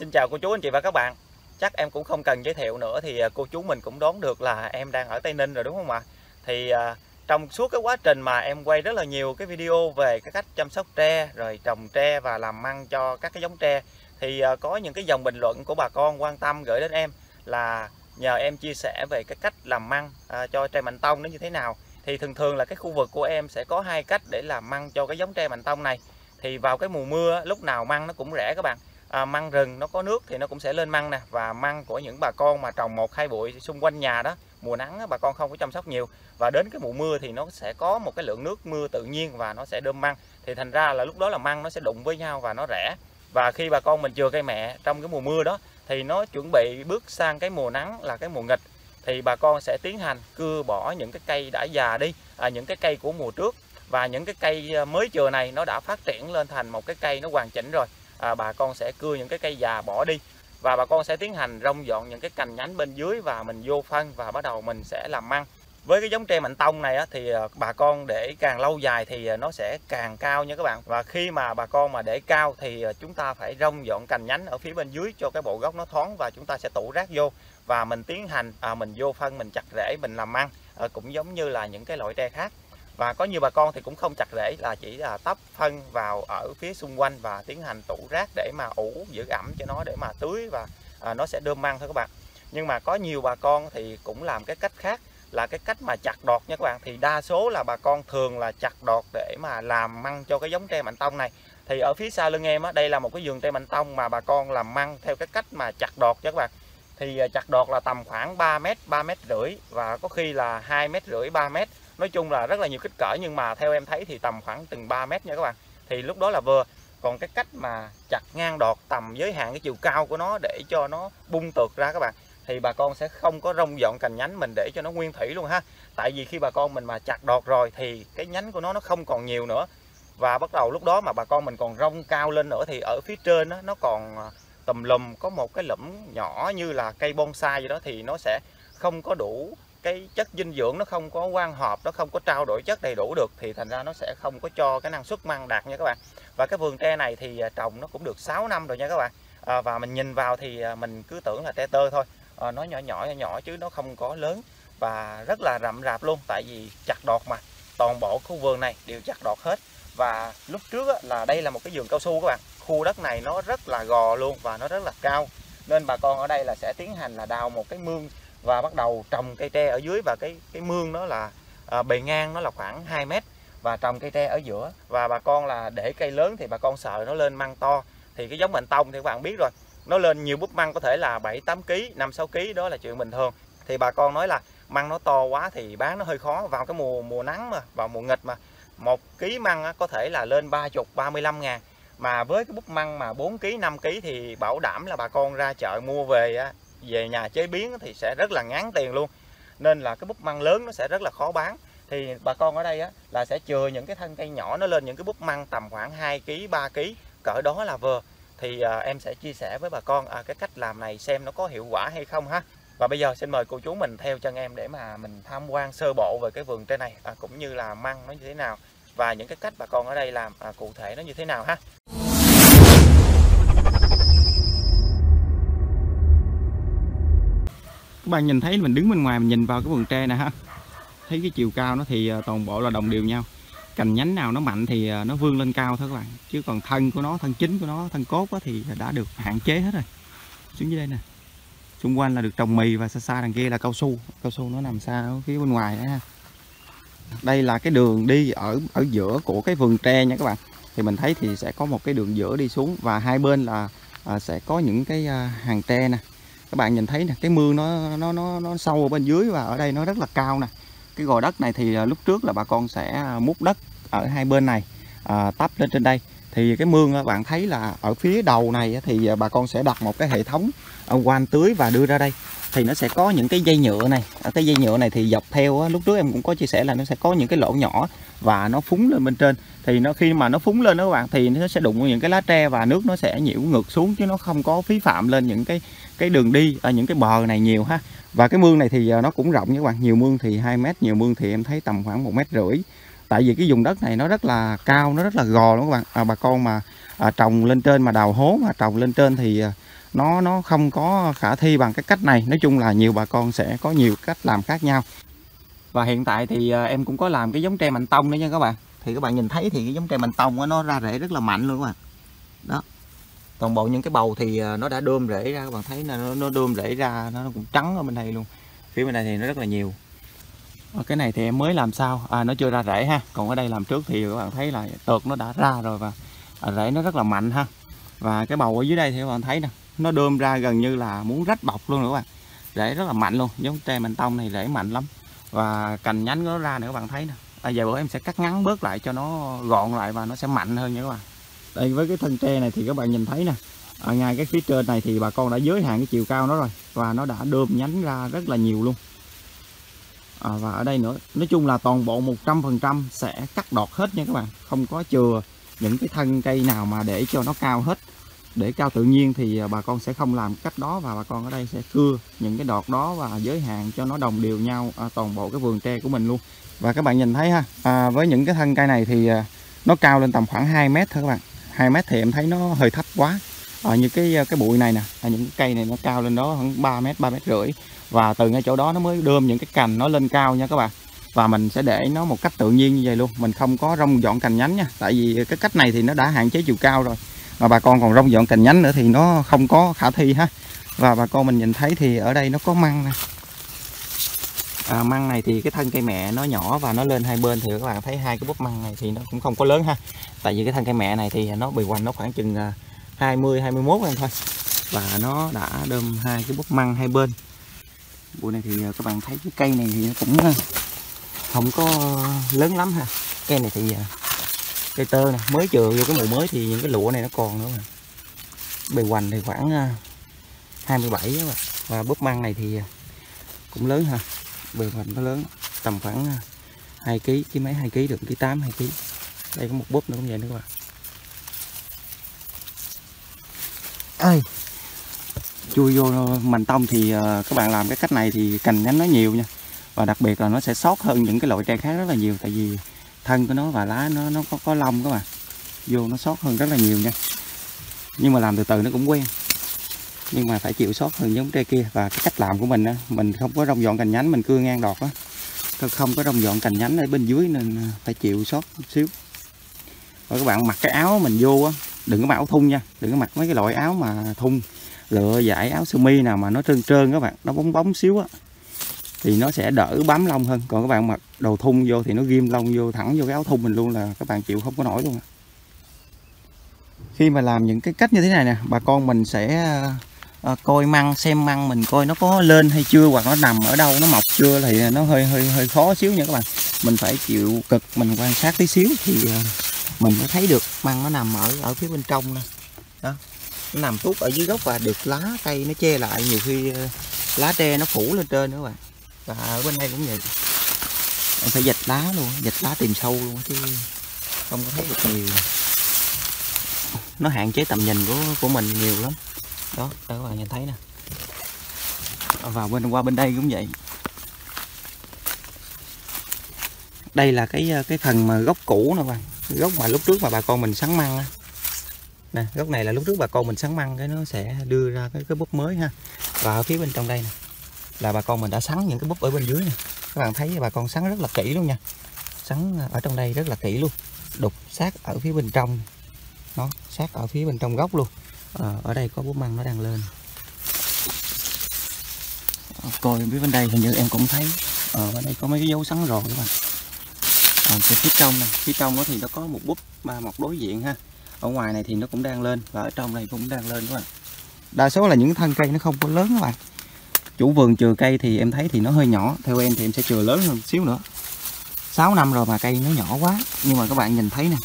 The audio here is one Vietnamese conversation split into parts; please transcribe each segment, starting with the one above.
Xin chào cô chú, anh chị và các bạn. Chắc em cũng không cần giới thiệu nữa thì cô chú mình cũng đoán được là em đang ở Tây Ninh rồi đúng không ạ? Thì trong suốt cái quá trình mà em quay rất là nhiều cái video về cái cách chăm sóc tre, rồi trồng tre và làm măng cho các cái giống tre, thì có những cái dòng bình luận của bà con quan tâm gửi đến em là nhờ em chia sẻ về cái cách làm măng cho tre Mạnh Tông nó như thế nào. Thì thường thường là cái khu vực của em sẽ có hai cách để làm măng cho cái giống tre Mạnh Tông này. Thì vào cái mùa mưa lúc nào măng nó cũng rẻ các bạn. Măng rừng nó có nước thì nó cũng sẽ lên măng nè, và măng của những bà con mà trồng 1-2 bụi xung quanh nhà đó, mùa nắng đó, bà con không có chăm sóc nhiều, và đến cái mùa mưa thì nó sẽ có một cái lượng nước mưa tự nhiên và nó sẽ đơm măng, thì thành ra là lúc đó là măng nó sẽ đụng với nhau và nó rẻ. Và khi bà con mình chừa cây mẹ trong cái mùa mưa đó thì nó chuẩn bị bước sang cái mùa nắng là cái mùa nghịch, thì bà con sẽ tiến hành cưa bỏ những cái cây đã già đi, những cái cây của mùa trước, và những cái cây mới chừa này nó đã phát triển lên thành một cái cây nó hoàn chỉnh rồi. Bà con sẽ cưa những cái cây già bỏ đi, và bà con sẽ tiến hành rong dọn những cái cành nhánh bên dưới và mình vô phân và bắt đầu mình sẽ làm măng. Với cái giống tre Mạnh Tông này á, thì bà con để càng lâu dài thì nó sẽ càng cao nha các bạn. Và khi mà bà con mà để cao thì chúng ta phải rong dọn cành nhánh ở phía bên dưới cho cái bộ gốc nó thoáng, và chúng ta sẽ tủ rác vô và mình tiến hành mình vô phân, mình chặt rễ, mình làm măng, cũng giống như là những cái loại tre khác. Và có nhiều bà con thì cũng không chặt rễ, là chỉ là tấp phân vào ở phía xung quanh và tiến hành tủ rác để mà ủ giữ ẩm cho nó để mà tưới, và nó sẽ đơm măng thôi các bạn. Nhưng mà có nhiều bà con thì cũng làm cái cách khác, là cái cách mà chặt đọt nha các bạn. Thì đa số là bà con thường là chặt đọt để mà làm măng cho cái giống tre Mạnh Tông này. Thì ở phía sau lưng em á, đây là một cái vườn tre Mạnh Tông mà bà con làm măng theo cái cách mà chặt đọt nha các bạn. Thì chặt đọt là tầm khoảng 3m, 3m rưỡi, và có khi là 2m rưỡi, 3m. Nói chung là rất là nhiều kích cỡ, nhưng mà theo em thấy thì tầm khoảng từng 3 mét nha các bạn. Thì lúc đó là vừa. Còn cái cách mà chặt ngang đọt tầm giới hạn cái chiều cao của nó để cho nó bung tược ra các bạn, thì bà con sẽ không có rong dọn cành nhánh, mình để cho nó nguyên thủy luôn ha. Tại vì khi bà con mình mà chặt đọt rồi thì cái nhánh của nó không còn nhiều nữa. Và bắt đầu lúc đó mà bà con mình còn rong cao lên nữa thì ở phía trên đó, nó còn tùm lum, có một cái lũm nhỏ như là cây bonsai gì đó, thì nó sẽ không có đủ cái chất dinh dưỡng, nó không có quan hợp, nó không có trao đổi chất đầy đủ được, thì thành ra nó sẽ không có cho cái năng suất măng đạt nha các bạn. Và cái vườn tre này thì trồng nó cũng được 6 năm rồi nha các bạn. Và mình nhìn vào thì mình cứ tưởng là tre tơ thôi, nó nhỏ nhỏ chứ nó không có lớn và rất là rậm rạp luôn, tại vì chặt đọt mà toàn bộ khu vườn này đều chặt đọt hết. Và lúc trước á, là đây là một cái vườn cao su các bạn, khu đất này nó rất là gò luôn và nó rất là cao, nên bà con ở đây là sẽ tiến hành là đào một cái mương và bắt đầu trồng cây tre ở dưới. Và cái mương nó là bề ngang nó là khoảng 2m, và trồng cây tre ở giữa. Và bà con là để cây lớn thì bà con sợ nó lên măng to. Thì cái giống Mạnh Tông thì các bạn biết rồi, nó lên nhiều búp măng có thể là 7-8kg, 5-6kg, đó là chuyện bình thường. Thì bà con nói là măng nó to quá thì bán nó hơi khó, vào cái mùa nắng mà, vào mùa nghịch mà, 1kg măng có thể là lên 30-35 ngàn. Mà với cái búp măng mà 4kg, 5kg thì bảo đảm là bà con ra chợ mua về nhà chế biến thì sẽ rất là ngán tiền luôn, nên là cái búp măng lớn nó sẽ rất là khó bán. Thì bà con ở đây á, là sẽ chừa những cái thân cây nhỏ nó lên những cái búp măng tầm khoảng 2kg 3kg, cỡ đó là vừa. Thì em sẽ chia sẻ với bà con cái cách làm này xem nó có hiệu quả hay không ha. Và bây giờ xin mời cô chú mình theo chân em để mà mình tham quan sơ bộ về cái vườn tre này, cũng như là măng nó như thế nào và những cái cách bà con ở đây làm cụ thể nó như thế nào ha. Các bạn nhìn thấy mình đứng bên ngoài, mình nhìn vào cái vườn tre này ha, thấy cái chiều cao nó thì toàn bộ là đồng đều nhau, cành nhánh nào nó mạnh thì nó vươn lên cao thôi các bạn, chứ còn thân của nó, thân chính của nó, thân cốt thì đã được hạn chế hết rồi. Xuống dưới đây nè, xung quanh là được trồng mì, và xa xa đằng kia là cao su nó nằm xa ở phía bên ngoài đó ha. Đây là cái đường đi ở giữa của cái vườn tre nha các bạn. Thì mình thấy thì sẽ có một cái đường giữa đi xuống, và hai bên là sẽ có những cái hàng tre nè. Các bạn nhìn thấy nè, cái mương nó sâu ở bên dưới và ở đây nó rất là cao nè. Cái gò đất này thì lúc trước là bà con sẽ múc đất ở hai bên này, tắp lên trên đây. Thì cái mương các bạn thấy là ở phía đầu này thì bà con sẽ đặt một cái hệ thống van tưới và đưa ra đây. Thì nó sẽ có những cái dây nhựa này, cái dây nhựa này thì dọc theo, lúc trước em cũng có chia sẻ là nó sẽ có những cái lỗ nhỏ và nó phúng lên bên trên. Thì nó khi mà nó phúng lên đó các bạn thì nó sẽ đụng vào những cái lá tre và nước nó sẽ nhiễu ngược xuống, chứ nó không có phí phạm lên những cái đường đi ở những cái bờ này nhiều ha. Và cái mương này thì nó cũng rộng nha các bạn, nhiều mương thì 2m, nhiều mương thì em thấy tầm khoảng 1m rưỡi. Tại vì cái vùng đất này nó rất là cao, nó rất là gò luôn các bạn. Bà con mà trồng lên trên mà đào hố mà trồng lên trên thì nó không có khả thi bằng cái cách này. Nói chung là nhiều bà con sẽ có nhiều cách làm khác nhau. Và hiện tại thì em cũng có làm cái giống tre Mạnh Tông nữa nha các bạn. Thì các bạn nhìn thấy thì cái giống tre Mạnh Tông nó ra rễ rất là mạnh luôn các bạn. Đó, toàn bộ những cái bầu thì nó đã đơm rễ ra, các bạn thấy nó đơm rễ ra, nó cũng trắng ở bên đây luôn. Phía bên đây thì nó rất là nhiều. Ở cái này thì em mới làm sao, nó chưa ra rễ ha. Còn ở đây làm trước thì các bạn thấy là tược nó đã ra rồi và rễ nó rất là mạnh ha. Và cái bầu ở dưới đây thì các bạn thấy nè, nó đơm ra gần như là muốn rách bọc luôn nữa các bạn. Rễ rất là mạnh luôn, giống tre Mạnh Tông này rễ mạnh lắm. Và cành nhánh nó ra nữa các bạn thấy nè. Vài bữa em sẽ cắt ngắn bớt lại cho nó gọn lại và nó sẽ mạnh hơn nha các bạn. Đây với cái thân tre này thì các bạn nhìn thấy nè, ở ngay cái phía trên này thì bà con đã giới hạn cái chiều cao nó rồi và nó đã đơm nhánh ra rất là nhiều luôn. Và ở đây nữa, nói chung là toàn bộ 100% sẽ cắt đọt hết nha các bạn, không có chừa những cái thân cây nào mà để cho nó cao hết. Để cao tự nhiên thì bà con sẽ không làm cách đó, và bà con ở đây sẽ cưa những cái đọt đó và giới hạn cho nó đồng đều nhau toàn bộ cái vườn tre của mình luôn. Và các bạn nhìn thấy ha, với những cái thân cây này thì nó cao lên tầm khoảng 2 mét thôi các bạn. 2 mét thì em thấy nó hơi thấp quá. Như cái bụi này nè, những cái cây này nó cao lên đó khoảng 3 mét, 3 mét rưỡi. Và từ ngay chỗ đó nó mới đơm những cái cành nó lên cao nha các bạn. Và mình sẽ để nó một cách tự nhiên như vậy luôn. Mình không có rong dọn cành nhánh nha. Tại vì cái cách này thì nó đã hạn chế chiều cao rồi. Mà bà con còn rong dọn cành nhánh nữa thì nó không có khả thi ha. Và bà con mình nhìn thấy thì ở đây nó có măng nè. Măng này thì cái thân cây mẹ nó nhỏ và nó lên hai bên, thì các bạn thấy hai cái búp măng này thì nó cũng không có lớn ha. Tại vì cái thân cây mẹ này thì nó bề quanh nó khoảng chừng 20-21 em thôi. Và nó đã đơm hai cái búp măng hai bên. Bụi này thì các bạn thấy cái cây này thì nó cũng không có lớn lắm ha. Cây này thì cây tơ nè, mới chừa vô cái mùa mới thì những cái lụa này nó còn nữa mà. Bề quanh thì khoảng 27 các bạn. Và búp măng này thì cũng lớn ha. Bề hoành nó lớn tầm khoảng 2 kg, ký mấy 2 kg được, ký 8, 2 kg. Đây có một búp nữa cũng vậy nữa các bạn. Ê, chui vô Mạnh Tông thì các bạn làm cái cách này thì cành nhánh nó nhiều nha. Và đặc biệt là nó sẽ sót hơn những cái loại tre khác rất là nhiều. Tại vì thân của nó và lá nó có lông các bạn. Vô nó sót hơn rất là nhiều nha. Nhưng mà làm từ từ nó cũng quen. Nhưng mà phải chịu sót hơn giống tre kia. Và cái cách làm của mình á, mình không có rong dọn cành nhánh, mình cưa ngang đọt á. Không có rong dọn cành nhánh ở bên dưới nên phải chịu sót một xíu. Và các bạn mặc cái áo mình vô á, đừng có mặc áo thun nha. Đừng có mặc mấy cái loại áo mà thun, lựa giải áo sơ mi nào mà nó trơn trơn các bạn, nó bóng bóng xíu á, thì nó sẽ đỡ bám lông hơn. Còn các bạn mặc đồ thun vô thì nó ghim lông vô thẳng vô cái áo thun mình luôn là các bạn chịu không có nổi luôn á. Khi mà làm những cái cách như thế này nè, bà con mình sẽ coi măng, xem măng mình coi nó có lên hay chưa, hoặc nó nằm ở đâu, nó mọc chưa, thì nó hơi khó xíu nha các bạn. Mình phải chịu cực, mình quan sát tí xíu thì mình mới thấy được măng nó nằm ở phía bên trong nè. Đó, nó nằm tuốt ở dưới gốc và được lá cây nó che lại, nhiều khi lá tre nó phủ lên trên nữa các bạn. Và ở bên đây cũng vậy, mình phải dịch lá luôn, dịch lá tìm sâu luôn chứ không có thấy được nhiều. Nó hạn chế tầm nhìn của mình nhiều lắm. Đó, các bạn nhìn thấy nè. Và qua bên đây cũng vậy. Đây là cái phần mà gốc cũ nè các bạn. Gốc mà lúc trước mà bà con mình sắn măng á. Nè, gốc này là lúc trước bà con mình sắn măng, cái nó sẽ đưa ra cái búp mới ha. Và ở phía bên trong đây nè là bà con mình đã sắn những cái búp ở bên dưới nè. Các bạn thấy bà con sắn rất là kỹ luôn nha. Sắn ở trong đây rất là kỹ luôn. Đục sát ở phía bên trong. Nó sát ở phía bên trong gốc luôn. Ở đây có búp măng nó đang lên. Coi phía bên đây hình như em cũng thấy ở đây có mấy cái dấu sắn rồi các bạn. Phía trong này, phía trong đó thì nó có một búp mà mọc đối diện ha. Ở ngoài này thì nó cũng đang lên và ở trong này cũng đang lên các bạn. Đa số là những thân cây nó không có lớn các bạn. Chủ vườn chừa cây thì em thấy thì nó hơi nhỏ. Theo em thì em sẽ chừa lớn hơn một xíu nữa. 6 năm rồi mà cây nó nhỏ quá. Nhưng mà các bạn nhìn thấy nè,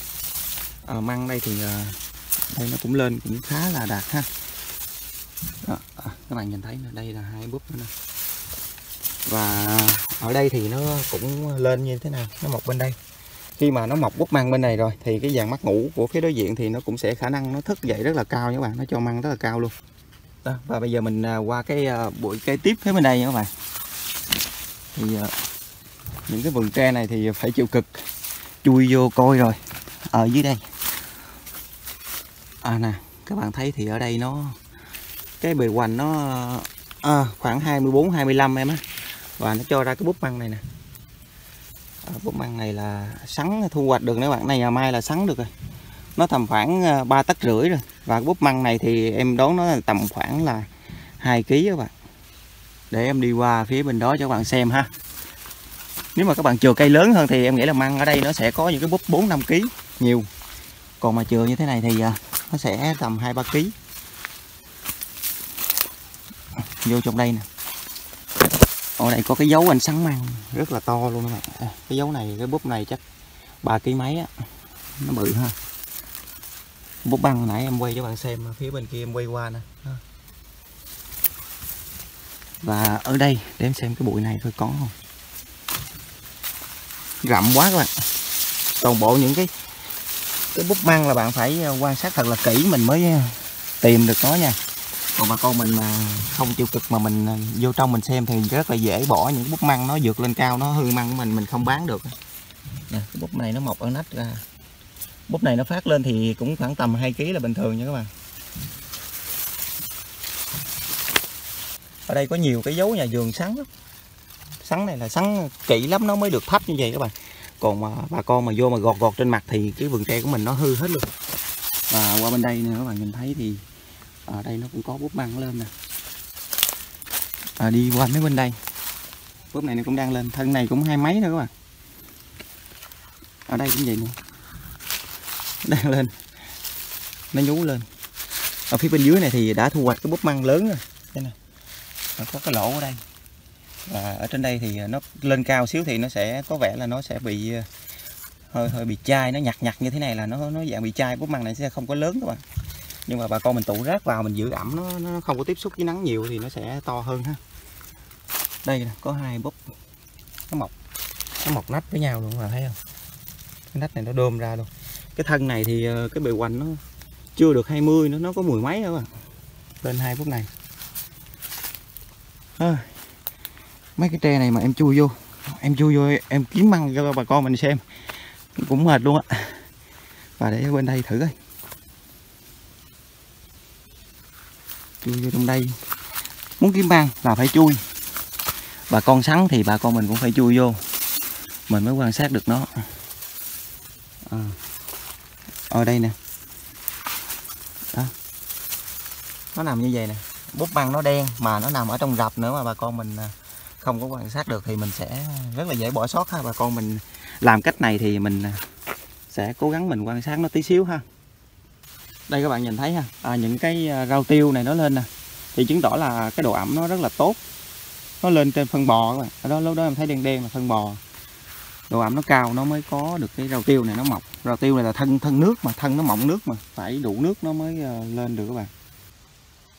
măng đây thì đây nó cũng lên cũng khá là đạt ha. Đó, các bạn nhìn thấy đây là hai búp nữa nè. Và ở đây thì nó cũng lên như thế này, nó mọc bên đây. Khi mà nó mọc búp măng bên này rồi thì cái dàn mắt ngủ của phía đối diện thì nó cũng sẽ khả năng nó thức dậy rất là cao nha các bạn, nó cho măng rất là cao luôn. Đó, và bây giờ mình qua cái bụi cây tiếp phía bên đây nha các bạn. Thì những cái vườn tre này thì phải chịu cực, chui vô coi rồi. Ở dưới đây nè, các bạn thấy thì ở đây nó cái bề hoành nó khoảng 24-25 em á, và nó cho ra cái búp măng này nè. Búp măng này là sắn thu hoạch được, nếu bạn này ngày mai là sắn được rồi, nó tầm khoảng 3,5 tấc rồi. Và cái búp măng này thì em đoán nó tầm khoảng là 2 kg các bạn. Để em đi qua phía bên đó cho các bạn xem ha. Nếu mà các bạn chừa cây lớn hơn thì em nghĩ là măng ở đây nó sẽ có những cái búp 4-5 kg nhiều. Còn mà chừa như thế này thì nó sẽ tầm 2-3 kg. Vô trong đây nè. Ở đây có cái dấu anh sắn măng rất là to luôn các bạn. Cái dấu này, cái búp này chắc 3 kg mấy á. Nó bự ha. Búp băng hồi nãy em quay cho bạn xem, phía bên kia em quay qua nè. Và ở đây để em xem cái bụi này thôi có không. Rậm quá các bạn. Toàn bộ những cái búp măng là bạn phải quan sát thật là kỹ mình mới tìm được nó nha. Còn bà con mình mà không chịu cực mà mình vô trong mình xem thì rất là dễ bỏ những búp măng nó vượt lên cao, nó hư măng của mình không bán được. Nè, cái búp này nó mọc ở nách ra. Búp này nó phát lên thì cũng khoảng tầm 2 kg là bình thường nha các bạn. Ở đây có nhiều cái dấu nhà vườn sắn lắm. Sắn này là sắn kỹ lắm nó mới được thấp như vậy các bạn. Còn mà bà con mà vô mà gọt trên mặt thì cái vườn tre của mình nó hư hết luôn. Và qua bên đây nè các bạn nhìn thấy thì ở đây nó cũng có búp măng lên nè. Đi qua mấy bên đây búp này nó cũng đang lên, thân này cũng 2 mấy nữa các bạn. Ở đây cũng vậy nè, đang lên, nó nhú lên. Ở phía bên dưới này thì đã thu hoạch cái búp măng lớn rồi. Đây nè, nó có cái lỗ ở đây. Và ở trên đây thì nó lên cao xíu thì nó sẽ có vẻ là nó sẽ bị hơi bị chai, nó nhặt nhặt như thế này là nó dạng bị chai, búp măng này sẽ không có lớn các bạn. Nhưng mà bà con mình tủ rác vào mình giữ ẩm, nó không có tiếp xúc với nắng nhiều thì nó sẽ to hơn ha. Đây nè, có 2 búp nó mọc nách với nhau luôn các bạn thấy không? Cái nách này nó đơm ra luôn. Cái thân này thì cái bề hoành nó chưa được 20 nữa, nó có 10 mấy nữa các bạn. Lên 2 búp này. Mấy cái tre này mà em chui vô em kiếm măng cho bà con mình xem cũng mệt luôn á. Và để bên đây thử coi. Chui vô trong đây, muốn kiếm măng là phải chui. Bà con sắn thì bà con mình cũng phải chui vô mình mới quan sát được nó. Ở đây nè đó. Nó nằm như vậy nè, búp măng nó đen mà nó nằm ở trong rập nữa mà bà con mình không có quan sát được thì mình sẽ rất là dễ bỏ sót ha. Bà con mình làm cách này thì mình sẽ cố gắng mình quan sát nó tí xíu ha. Đây các bạn nhìn thấy ha, những cái rau tiêu này nó lên nè thì chứng tỏ là cái độ ẩm nó rất là tốt. Nó lên trên phân bò các bạn. Ở đó lúc đó em thấy đen đen là phân bò. Độ ẩm nó cao nó mới có được cái rau tiêu này nó mọc. Rau tiêu này là thân nước mà, thân nó mọng nước mà, phải đủ nước nó mới lên được các bạn.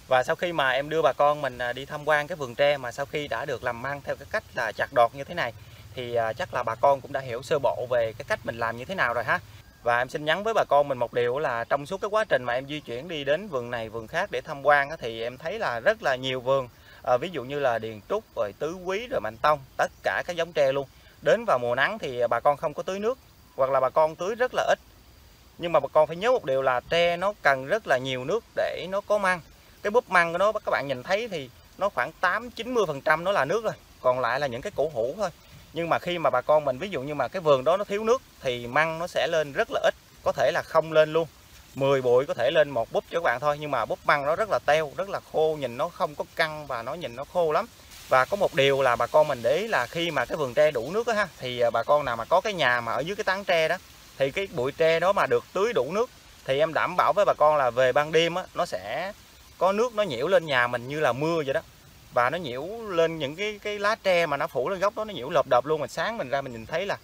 Và sau khi mà em đưa bà con mình đi tham quan cái vườn tre mà sau khi đã được làm măng theo cái cách là chặt đọt như thế này thì chắc là bà con cũng đã hiểu sơ bộ về cái cách mình làm như thế nào rồi ha. Và em xin nhắn với bà con mình một điều là trong suốt cái quá trình mà em di chuyển đi đến vườn này vườn khác để tham quan thì em thấy là rất là nhiều vườn, ví dụ như là Điền Trúc, rồi Tứ Quý, rồi Mạnh Tông, tất cả các giống tre luôn. Đến vào mùa nắng thì bà con không có tưới nước hoặc là bà con tưới rất là ít. Nhưng mà bà con phải nhớ một điều là tre nó cần rất là nhiều nước để nó có măng. Cái búp măng của nó các bạn nhìn thấy thì nó khoảng 80-90% nó là nước rồi, còn lại là những cái cổ hủ thôi. Nhưng mà khi mà bà con mình ví dụ như mà cái vườn đó nó thiếu nước thì măng nó sẽ lên rất là ít, có thể là không lên luôn. 10 bụi có thể lên 1 búp cho các bạn thôi, nhưng mà búp măng nó rất là teo, rất là khô, nhìn nó không có căng và nó nhìn nó khô lắm. Và có một điều là bà con mình để ý là khi mà cái vườn tre đủ nước đó, ha, thì bà con nào mà có cái nhà mà ở dưới cái tán tre đó thì cái bụi tre đó mà được tưới đủ nước thì em đảm bảo với bà con là về ban đêm đó, nó sẽ có nước nó nhiễu lên nhà mình như là mưa vậy đó. Và nó nhiễu lên những cái lá tre mà nó phủ lên gốc đó, nó nhiễu lợp đợp luôn. Mình sáng mình ra mình nhìn thấy là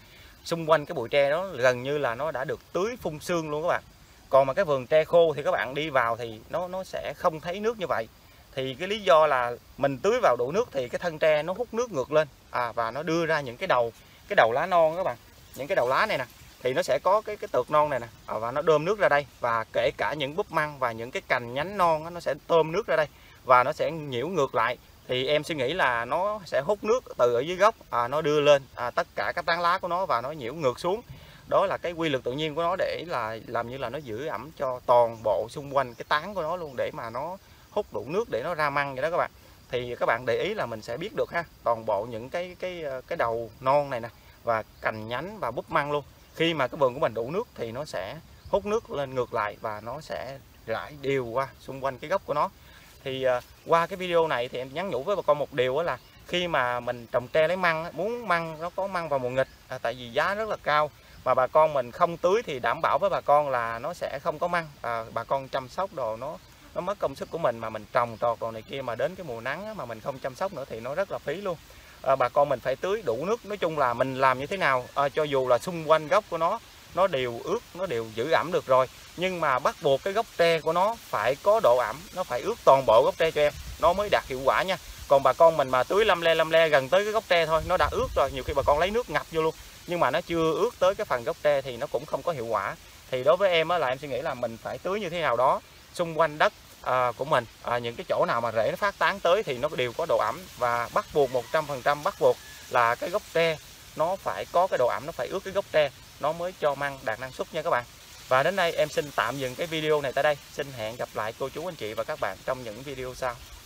xung quanh cái bụi tre đó gần như là nó đã được tưới phun sương luôn các bạn. Còn mà cái vườn tre khô thì các bạn đi vào thì nó sẽ không thấy nước như vậy. Thì cái lý do là mình tưới vào đủ nước thì cái thân tre nó hút nước ngược lên và nó đưa ra những cái đầu lá non các bạn. Những cái đầu lá này nè thì nó sẽ có cái tược non này nè và nó đơm nước ra đây. Và kể cả những búp măng và những cái cành nhánh non đó, nó sẽ tôm nước ra đây và nó sẽ nhiễu ngược lại. Thì em suy nghĩ là nó sẽ hút nước từ ở dưới gốc, nó đưa lên tất cả các tán lá của nó và nó nhiễu ngược xuống. Đó là cái quy luật tự nhiên của nó để là làm như là nó giữ ẩm cho toàn bộ xung quanh cái tán của nó luôn để mà nó hút đủ nước để nó ra măng vậy đó các bạn. Thì các bạn để ý là mình sẽ biết được ha, toàn bộ những cái đầu non này nè và cành nhánh và búp măng luôn. Khi mà cái vườn của mình đủ nước thì nó sẽ hút nước lên ngược lại và nó sẽ rải đều qua xung quanh cái gốc của nó. Thì qua cái video này thì em nhắn nhủ với bà con một điều là khi mà mình trồng tre lấy măng, muốn măng nó có măng vào mùa nghịch, tại vì giá rất là cao mà bà con mình không tưới thì đảm bảo với bà con là nó sẽ không có măng. Bà con chăm sóc đồ nó mất công sức của mình, mà mình trồng trọt đồ này kia mà đến cái mùa nắng á, mà mình không chăm sóc nữa thì nó rất là phí luôn. Bà con mình phải tưới đủ nước. Nói chung là mình làm như thế nào cho dù là xung quanh gốc của nó đều ướt, nó đều giữ ẩm được rồi, nhưng mà bắt buộc cái gốc tre của nó phải có độ ẩm, nó phải ướt toàn bộ gốc tre cho em nó mới đạt hiệu quả nha. Còn bà con mình mà tưới lăm le gần tới cái gốc tre thôi nó đã ướt rồi, nhiều khi bà con lấy nước ngập vô luôn nhưng mà nó chưa ướt tới cái phần gốc tre thì nó cũng không có hiệu quả. Thì đối với em á, là em suy nghĩ là mình phải tưới như thế nào đó xung quanh đất của mình, những cái chỗ nào mà rễ nó phát tán tới thì nó đều có độ ẩm, và bắt buộc 100% bắt buộc là cái gốc tre nó phải có cái độ ẩm, nó phải ướt cái gốc tre nó mới cho măng đạt năng suất nha các bạn. Và đến đây em xin tạm dừng cái video này tại đây. Xin hẹn gặp lại cô chú anh chị và các bạn trong những video sau.